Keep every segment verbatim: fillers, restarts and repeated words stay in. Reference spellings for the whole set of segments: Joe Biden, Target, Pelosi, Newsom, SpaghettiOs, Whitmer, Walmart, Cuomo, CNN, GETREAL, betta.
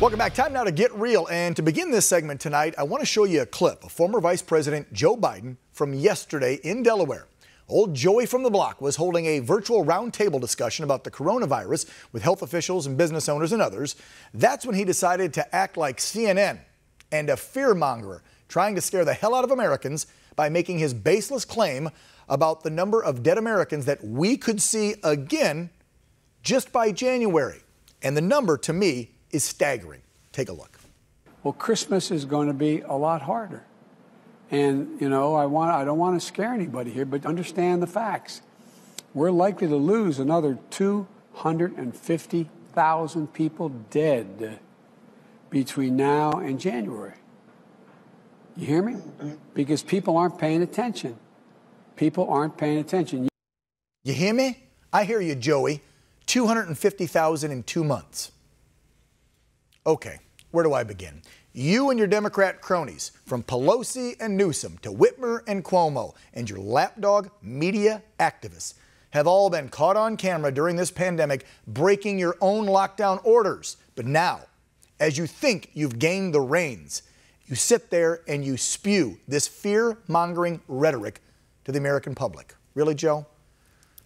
Welcome back. Time now to Get Real. And to begin this segment tonight, I want to show you a clip of former Vice President Joe Biden from yesterday in Delaware. Old Joey from the block was holding a virtual roundtable discussion about the coronavirus with health officials and business owners and others. That's when he decided to act like C N N and a fearmonger, trying to scare the hell out of Americans by making his baseless claim about the number of dead Americans that we could see again just by January. And the number, to me, is staggering. Take a look. Well, Christmas is going to be a lot harder. And, you know, I want, I don't want to scare anybody here, but understand the facts. We're likely to lose another two hundred fifty thousand people dead between now and January. You hear me? Because people aren't paying attention. People aren't paying attention. You hear me? I hear you, Joey. two hundred fifty thousand in two months. Okay, where do I begin? You and your Democrat cronies, from Pelosi and Newsom to Whitmer and Cuomo and your lapdog media activists, have all been caught on camera during this pandemic breaking your own lockdown orders. But now, as you think you've gained the reins, you sit there and you spew this fear-mongering rhetoric to the American public. Really, Joe?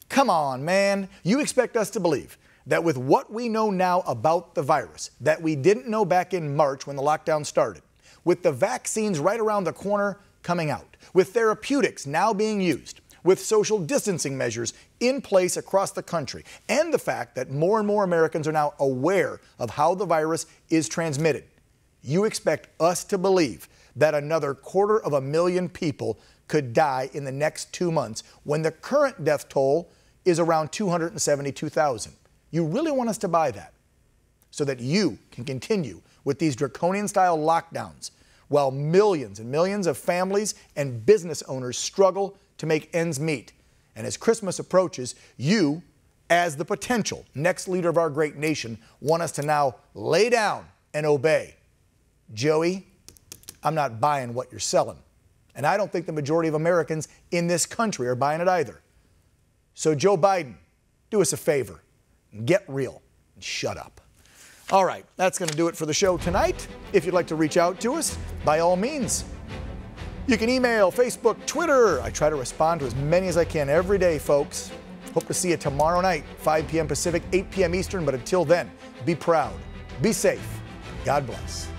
Come on, man. You expect us to believe that with what we know now about the virus, that we didn't know back in March when the lockdown started, with the vaccines right around the corner coming out, with therapeutics now being used, with social distancing measures in place across the country, and the fact that more and more Americans are now aware of how the virus is transmitted, you expect us to believe that another quarter of a million people could die in the next two months when the current death toll is around two hundred seventy-two thousand. You really want us to buy that so that you can continue with these draconian-style lockdowns while millions and millions of families and business owners struggle to make ends meet. And as Christmas approaches, you, as the potential next leader of our great nation, want us to now lay down and obey. Joey, I'm not buying what you're selling. And I don't think the majority of Americans in this country are buying it either. So Joe Biden, do us a favor. Get real and shut up. All right, that's going to do it for the show tonight. If you'd like to reach out to us, by all means, you can email, Facebook, Twitter. I try to respond to as many as I can every day, folks. Hope to see you tomorrow night, five p m Pacific, eight p m Eastern. But until then, be proud, be safe, God bless.